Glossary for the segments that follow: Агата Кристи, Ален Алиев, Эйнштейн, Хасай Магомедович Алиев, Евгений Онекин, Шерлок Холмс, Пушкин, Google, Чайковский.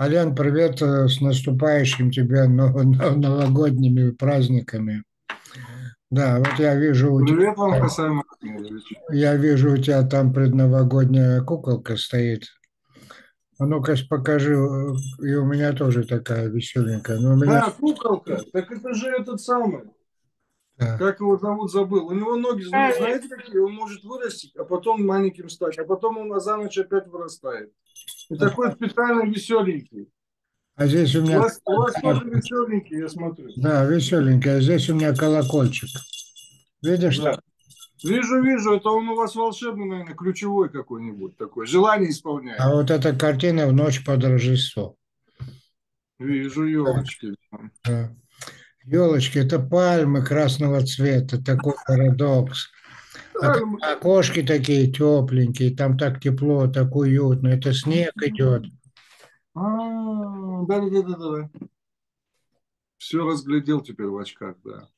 Ален, привет, с наступающим тебя новогодними праздниками. Да, вот я вижу у тебя... Привет вам, Хасай Магомедович. Я вижу, у тебя там предновогодняя куколка стоит. А ну-ка, покажи, и у меня тоже такая веселенькая. Но у меня... Да, куколка, так это же этот самый. Да. Как его зовут, забыл. У него ноги, знаете, какие? Он может вырастить, а потом маленьким стать. А потом он за ночь опять вырастает. И такой специально веселенький. А здесь у меня... У вас тоже веселенький, я смотрю. Да, веселенький. А здесь у меня колокольчик. Видишь? Да. Вижу, вижу. Это он у вас волшебный, наверное, ключевой какой-нибудь такой. Желание исполняет. А вот эта картина в ночь под Рождество. Вижу, елочки. Да. Елочки, это пальмы красного цвета, такой парадокс. Окошки такие тепленькие, там так тепло, так уютно. Это снег идет. Да. Все разглядел теперь в очках, да.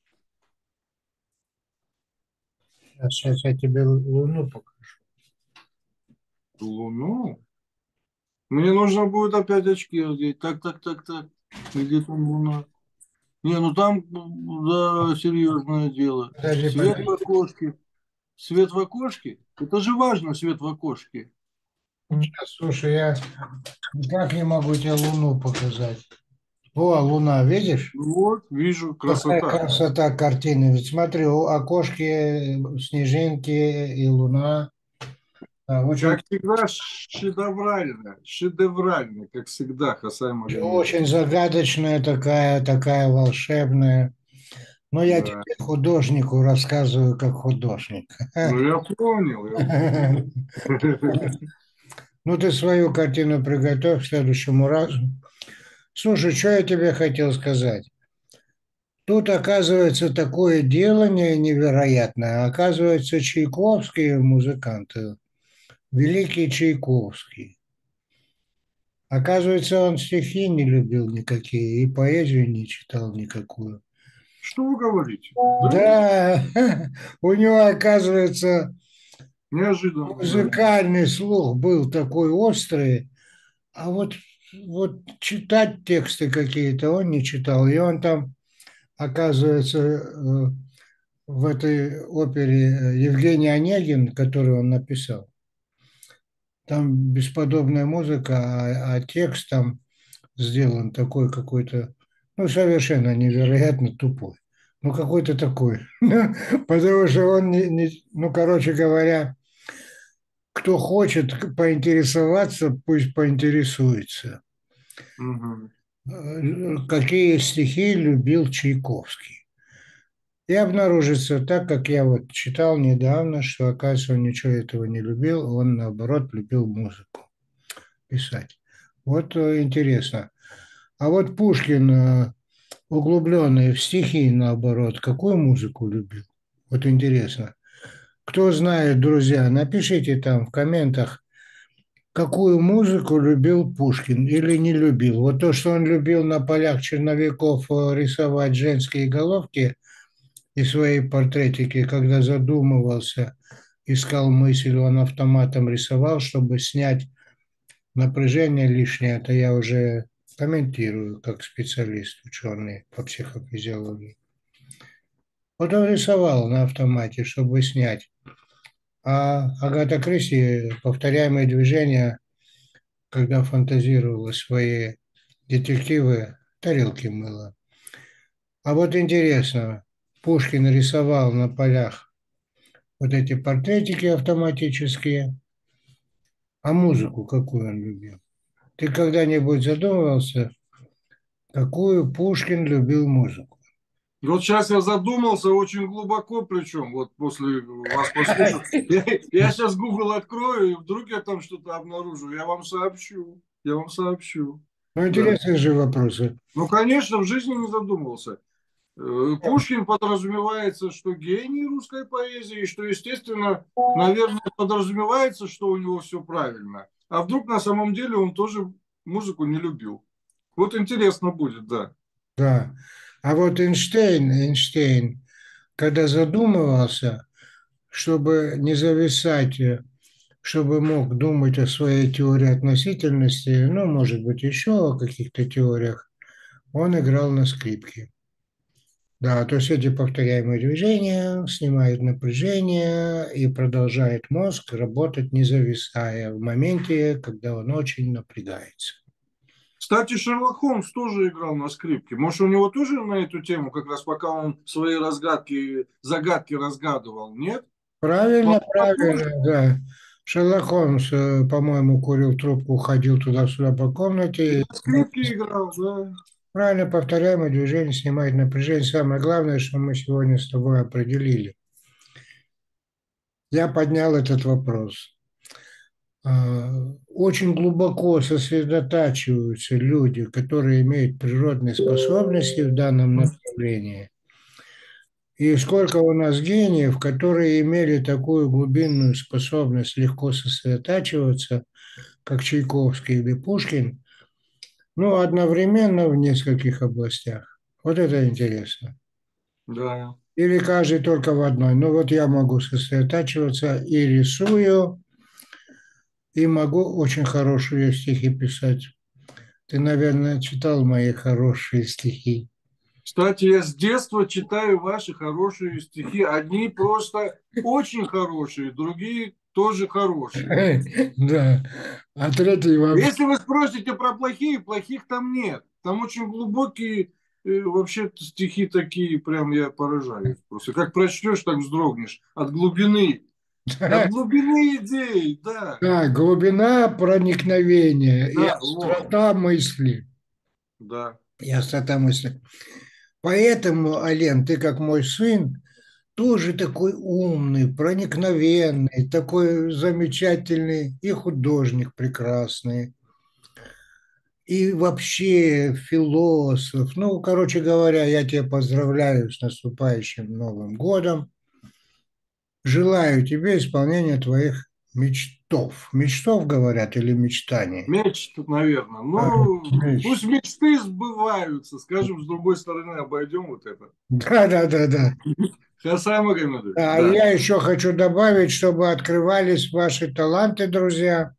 Сейчас я тебе Луну покажу. Луну? Мне нужно будет опять очки одеть. Так. Где там Луна? Не, ну там, да, серьезное дело. Свет в окошке. Свет в окошке? Это же важно, свет в окошке. Нет, слушай, я никак не могу тебе Луну показать. О, Луна, видишь? Вот, вижу, красота. Какая красота картины. Ведь смотри, у окошки снежинки и Луна. Очень... Как всегда, шедеврально, как всегда, Хасай Магомедович. Очень загадочная такая волшебная. Но я тебе художнику рассказываю, как художник. Ну, я понял. Ну, ты свою картину приготовь к следующему разу. Слушай, что я тебе хотел сказать? Тут, оказывается, такое делание невероятное. Оказывается, чайковские музыканты... Великий Чайковский. Оказывается, он стихи не любил никакие, и поэзию не читал никакую. Что вы говорите? Да, у него, оказывается, неожиданно музыкальный слух был такой острый, а вот читать тексты какие-то он не читал. И он там, оказывается, в этой опере Евгений Онекин, которую он написал, там бесподобная музыка, а текст там сделан такой какой-то, ну, совершенно невероятно тупой. Ну, какой-то такой. Потому что он, короче говоря, кто хочет поинтересоваться, пусть поинтересуется. Угу. Какие стихи любил Чайковский. И обнаружится, так как я вот читал недавно, что, оказывается, он ничего этого не любил, он, наоборот, любил музыку писать. Вот интересно. А вот Пушкин, углубленный в стихи, наоборот, какую музыку любил? Вот интересно. Кто знает, друзья, напишите там в комментах, какую музыку любил Пушкин или не любил. Вот то, что он любил на полях черновиков рисовать женские головки – и свои портретики, когда задумывался, искал мысль, он автоматом рисовал, чтобы снять напряжение лишнее. Это я уже комментирую, как специалист, ученый по психофизиологии. Вот он рисовал на автомате, чтобы снять. А Агата Кристи повторяемые движения, когда фантазировала свои детективы, тарелки мыла. А вот интересно... Пушкин рисовал на полях вот эти портретики автоматические, а музыку какую он любил. Ты когда-нибудь задумывался, какую Пушкин любил музыку? Вот сейчас я задумался очень глубоко, причем вот после вас послушал. Я сейчас Google открою, и вдруг я там что-то обнаружу. Я вам сообщу. Ну, интересные же вопросы. Ну, конечно, в жизни не задумывался. Пушкин подразумевается, что гений русской поэзии, что, естественно, наверное, подразумевается, что у него все правильно. А вдруг на самом деле он тоже музыку не любил. Вот интересно будет, да. Да. А вот Эйнштейн, когда задумывался, чтобы не зависать чтобы мог думать о своей теории относительности, ну, может быть, еще о каких-то теориях, он играл на скрипке. Да, то есть эти повторяемые движения снимают напряжение и продолжает мозг работать, не зависая в моменте, когда он очень напрягается. Кстати, Шерлок Холмс тоже играл на скрипке. Может, у него тоже на эту тему, как раз пока он свои загадки разгадывал, нет? Правильно, да. Шерлок Холмс, по-моему, курил трубку, ходил туда-сюда по комнате. И на скрипке играл, да. Правильно, повторяемое движение снимает напряжение. Самое главное, что мы сегодня с тобой определили. Я поднял этот вопрос. Очень глубоко сосредотачиваются люди, которые имеют природные способности в данном направлении. И сколько у нас гениев, которые имели такую глубинную способность легко сосредотачиваться, как Чайковский или Пушкин, но одновременно в нескольких областях. Вот это интересно. Да. Или каждый только в одной. Ну вот я могу сосредотачиваться и рисую, и могу очень хорошие стихи писать. Ты, наверное, читал мои хорошие стихи. Кстати, я с детства читаю ваши хорошие стихи. Одни просто очень хорошие, другие тоже хорошие. Да. А третий вообще... Если вы спросите про плохие, плохих там нет. Там очень глубокие вообще стихи такие, прям я поражаюсь. Просто как прочтешь, так вздрогнешь от глубины. Да. От глубины идей, да. Да, глубина проникновения, да, и острота мысли. Да. И острота мысли. Поэтому, Ален, ты, как мой сын, тоже такой умный, проникновенный, такой замечательный и художник прекрасный, и вообще философ. Ну, короче говоря, я тебя поздравляю с наступающим Новым годом. Желаю тебе исполнения твоих мечтов. Мечтов, говорят, или мечтаний? Мечт, наверное. Ну, мечт. Пусть мечты сбываются. Скажем, с другой стороны обойдем вот это. Да. Хасай Магомедович. А я еще хочу добавить, чтобы открывались ваши таланты, друзья.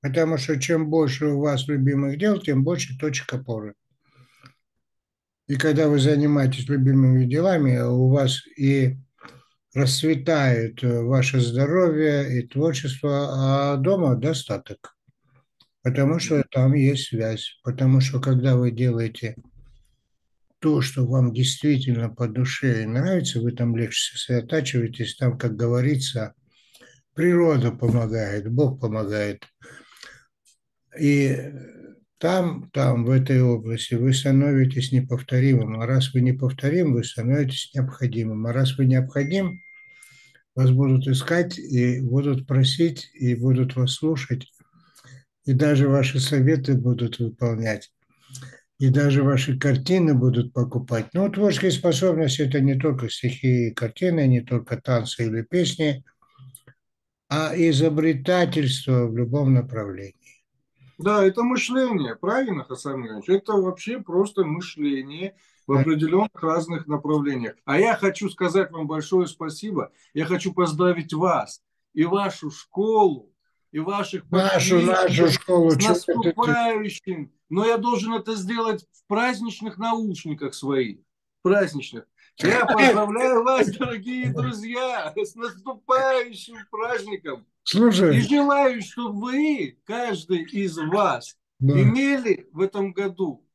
Потому что чем больше у вас любимых дел, тем больше точек опоры. И когда вы занимаетесь любимыми делами, у вас и расцветает ваше здоровье и творчество, а дома достаток. Потому что там есть связь. Потому что когда вы делаете то, что вам действительно по душе нравится, вы там легче сосредотачиваетесь, там, как говорится, природа помогает, Бог помогает. И там, в этой области, вы становитесь неповторимым. А раз вы неповторим, вы становитесь необходимым. А раз вы необходим, вас будут искать и будут просить, и будут вас слушать. И даже ваши советы будут выполнять. И даже ваши картины будут покупать. Но творческие способности – это не только стихи и картины, не только танцы или песни, а изобретательство в любом направлении. Да, это мышление, правильно, Хасай Магомедович? Это вообще просто мышление в определенных разных направлениях. А я хочу сказать вам большое спасибо. Я хочу поздравить вас и вашу школу, и ваших партнеров нашу школу, с наступающим. Но я должен это сделать в праздничных наушниках своих. Праздничных. Я поздравляю вас, дорогие друзья, с наступающим праздником. Слушай. И желаю, чтобы вы, каждый из вас, имели в этом году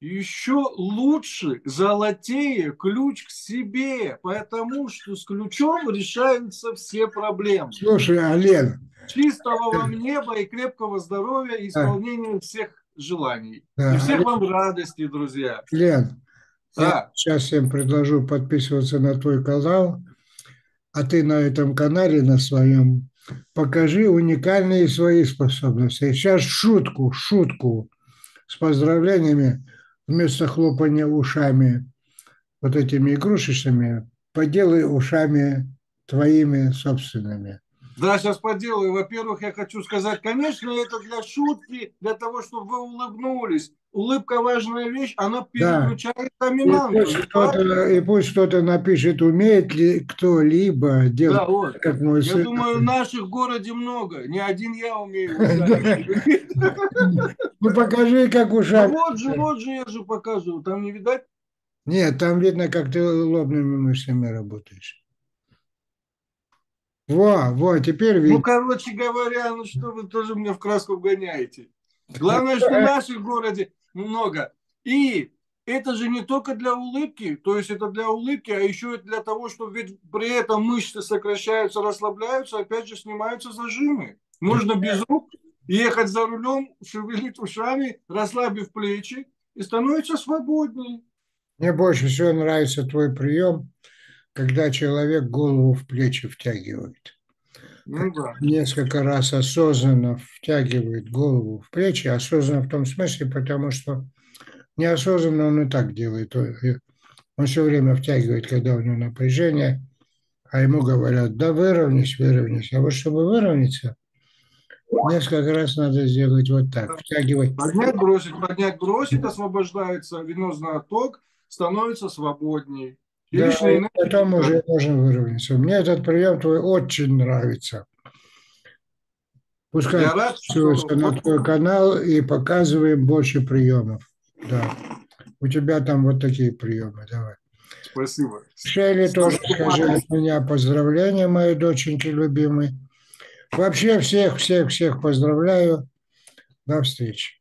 еще лучше, золотее, ключ к себе. Потому что с ключом решаются все проблемы. Слушай, Ален. Чистого вам неба и крепкого здоровья, и исполнения всех желаний. Да. И всех вам радости, друзья. Лен, я сейчас всем предложу подписываться на твой канал, а ты на этом канале, на своем, покажи уникальные свои способности. Сейчас шутку с поздравлениями вместо хлопания ушами вот этими игрушечными, поделай ушами твоими собственными. Да, сейчас поделаю. Во-первых, я хочу сказать, конечно, это для шутки, для того, чтобы вы улыбнулись. Улыбка – важная вещь, она переключает доминанту. И пусть кто-то напишет, умеет ли кто-либо делать. Да, вот. Как мой сын. Я думаю, наших в городе много. Не один я умею. Ну, покажи, как ушами. Вот же, я же показываю. Там не видать? Нет, там видно, как ты лобными мышцами работаешь. Во, теперь видно. Ну, короче говоря, ну что вы тоже меня в краску гоняете. Главное, что наших в городе много. И это же не только для улыбки, то есть это для улыбки, а еще это для того, что ведь при этом мышцы сокращаются, расслабляются, опять же снимаются зажимы. Можно без рук ехать за рулем, шевелить ушами, расслабив плечи, и становится свободнее. Мне больше всего нравится твой прием, когда человек голову в плечи втягивает. Ну, да. Несколько раз осознанно втягивает голову в плечи, осознанно в том смысле, потому что неосознанно он и так делает. Он все время втягивает, когда у него напряжение, а ему говорят, да выровняйся. А вот чтобы выровняться, несколько раз надо сделать вот так, втягивать. Поднять, бросить, освобождается венозный отток, становится свободней. Да, потом уже можно выровняться. Мне этот прием твой очень нравится. Пускай подписываются на твой канал и показываем больше приемов. Да. У тебя там вот такие приемы. Давай. Спасибо. Шелли тоже скажи от меня поздравления, моей доченьке любимой. Вообще всех поздравляю. До встречи.